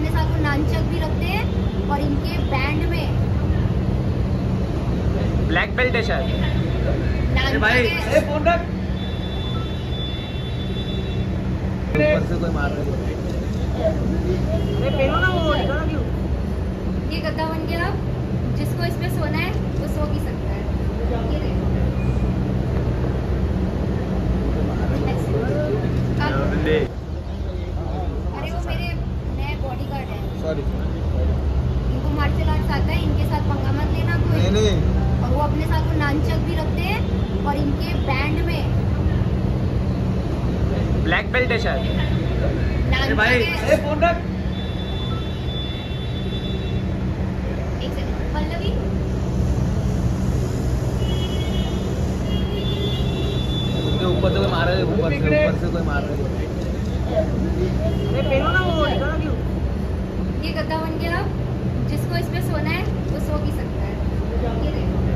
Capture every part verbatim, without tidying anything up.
अपने साथ नामचक भी रखते हैं और इनके बैंड में ब्लैक बेल्ट है शायद भाई। ए फोन रख, ऊपर से कोई मार रहा है। ये पहनो ना, वो निकालो क्यों? ये गद्दा बन गया। जिसको इसमें सोना है वो सो भी सकता है। ये देखो, अरे वो मेरे नए बॉडीगार्ड है। सॉरी, इनको मार्शल आर्ट्स आता है, इनके साथ पंगा मत लेना कोई। नहीं, और वो अपने साथ नामचक भी रखते हैं और इनके बैंड में ब्लैक बेल्ट है शायद भाई। ए फोन रख, एक सेकंड। पल्लवी, ये ऊपर से कोई मार रहा है। ऊपर से ऊपर से कोई मार रहा है। ये पहनो ना, वो निकालो क्यों? ये गद्दा बन गया। जिसको इसमें सोना है वो सो भी सकता है। ये देखो,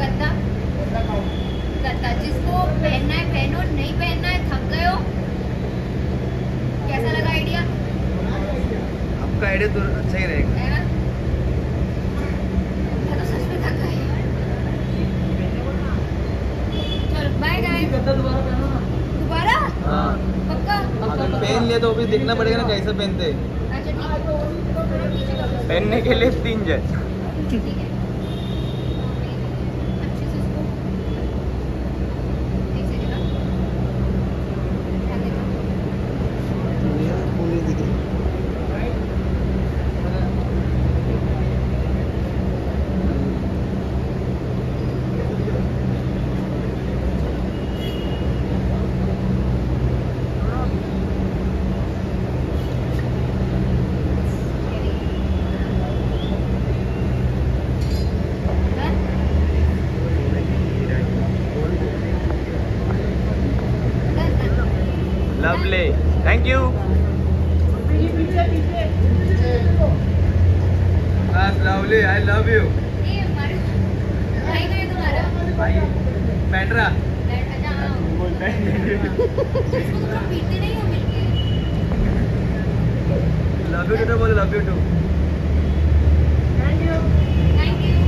गद्दा गद्दा जिसको पहनना है पहनो, नहीं पहनना है थक गए हो। कैसा लगा आइडिया? आपका आइडिया तो अच्छा ही रहेगा। मैं तो सच में थक गई। चलो बाय गाइस। गद्दा दोबारा पहनो ना। दोबारा? हाँ पक्का? अगर पहन लिया तो भी देखना पड़ेगा ना कैसे पहनते हैं। पहनने के लिए तीन जय। ठीक है, अच्छे से इसको ठीक से देखा। Lovely, thank you. That's lovely, I love you. ये हमारे भाई का है तुम्हारा? भाई बैठरा। अच्छा हाँ। बोलता है। इसको तुम पीते नहीं हो मिलके। Love you too, बोले love you too. Thank you, thank you.